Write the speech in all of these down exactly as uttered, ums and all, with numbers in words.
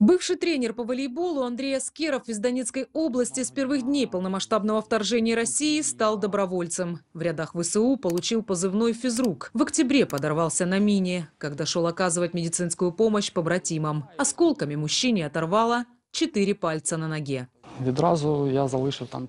Бывший тренер по волейболу Андрей Аскеров из Донецкой области с первых дней полномасштабного вторжения России стал добровольцем. В рядах ВСУ получил позывной «Физрук». В октябре подорвался на мине, когда шел оказывать медицинскую помощь побратимам. Осколками мужчине оторвало четыре пальца на ноге.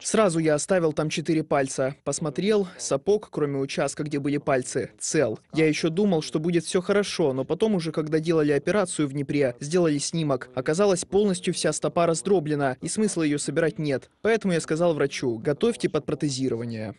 Сразу я оставил там четыре пальца. Посмотрел, сапог, кроме участка, где были пальцы, цел. Я еще думал, что будет все хорошо, но потом уже, когда делали операцию в Днепре, сделали снимок. Оказалось, полностью вся стопа раздроблена, и смысла ее собирать нет. Поэтому я сказал врачу: готовьте под протезирование.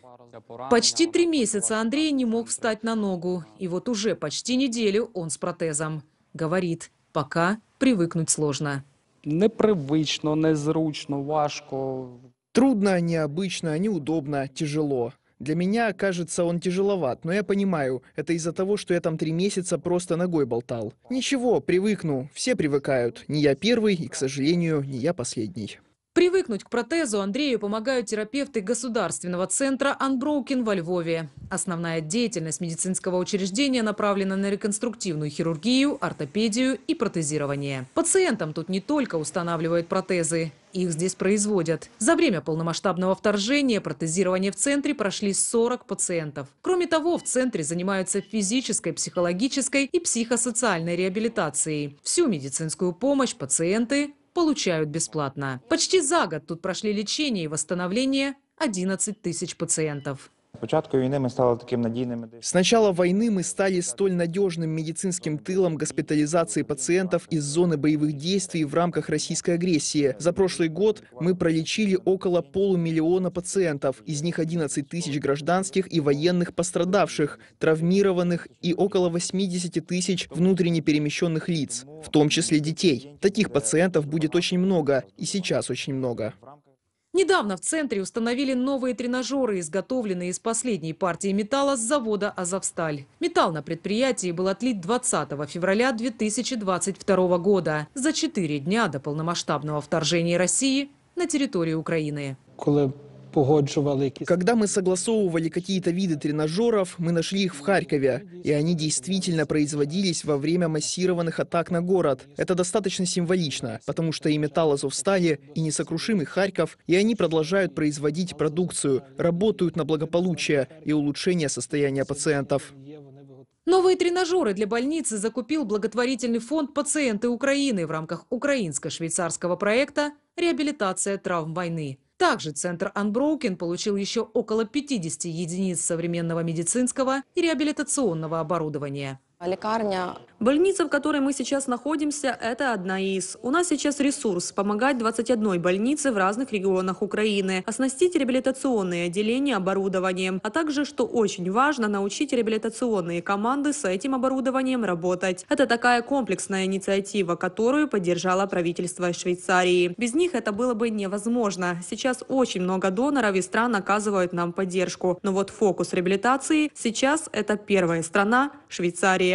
Почти три месяца Андрей не мог встать на ногу. И вот уже почти неделю он с протезом. Говорит, пока привыкнуть сложно. Непривычно, незручно, важко. Трудно, необычно, неудобно, тяжело. Для меня, кажется, он тяжеловат, но я понимаю, это из-за того, что я там три месяца просто ногой болтал. Ничего, привыкну, все привыкают. Не я первый и, к сожалению, не я последний. Привыкнуть к протезу Андрею помогают терапевты государственного центра «Анброукен» во Львове. Основная деятельность медицинского учреждения направлена на реконструктивную хирургию, ортопедию и протезирование. Пациентам тут не только устанавливают протезы. Их здесь производят. За время полномасштабного вторжения протезирование в центре прошли сорок пациентов. Кроме того, в центре занимаются физической, психологической и психосоциальной реабилитацией. Всю медицинскую помощь пациенты получают бесплатно. Почти за год тут прошли лечение и восстановление одиннадцать тысяч пациентов. С начала войны мы стали столь надежным медицинским тылом госпитализации пациентов из зоны боевых действий в рамках российской агрессии. За прошлый год мы пролечили около полумиллиона пациентов, из них одиннадцать тысяч гражданских и военных пострадавших, травмированных и около восьмидесяти тысяч внутренне перемещенных лиц, в том числе детей. Таких пациентов будет очень много, и сейчас очень много. Недавно в центре установили новые тренажеры, изготовленные из последней партии металла с завода «Азовсталь». Металл на предприятии был отлит двадцатого февраля две тысячи двадцать второго года, за четыре дня до полномасштабного вторжения России на территорию Украины. Когда мы согласовывали какие-то виды тренажеров, мы нашли их в Харькове. И они действительно производились во время массированных атак на город. Это достаточно символично, потому что и металл Азовстали, и несокрушимый Харьков, и они продолжают производить продукцию, работают на благополучие и улучшение состояния пациентов. Новые тренажеры для больницы закупил благотворительный фонд «Пациенты Украины» в рамках украинско-швейцарского проекта «Реабилитация травм войны». Также центр «Анброукен» получил еще около пятидесяти единиц современного медицинского и реабилитационного оборудования. Больница, в которой мы сейчас находимся, это одна из. У нас сейчас ресурс помогать двадцати одной больнице в разных регионах Украины, оснастить реабилитационные отделения оборудованием, а также, что очень важно, научить реабилитационные команды с этим оборудованием работать. Это такая комплексная инициатива, которую поддержало правительство Швейцарии. Без них это было бы невозможно. Сейчас очень много доноров и стран оказывают нам поддержку. Но вот фокус реабилитации сейчас это первая страна – Швейцария.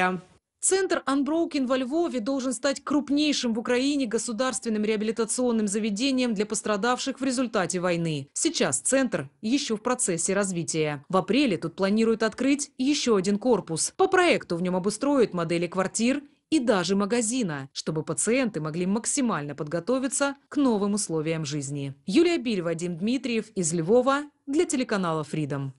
Центр «Анброукен» во Львове должен стать крупнейшим в Украине государственным реабилитационным заведением для пострадавших в результате войны. Сейчас центр еще в процессе развития. В апреле тут планируют открыть еще один корпус. По проекту в нем обустроят модели квартир и даже магазина, чтобы пациенты могли максимально подготовиться к новым условиям жизни. Юлия Бирева, Вадим Дмитриев из Львова для телеканала Freedom.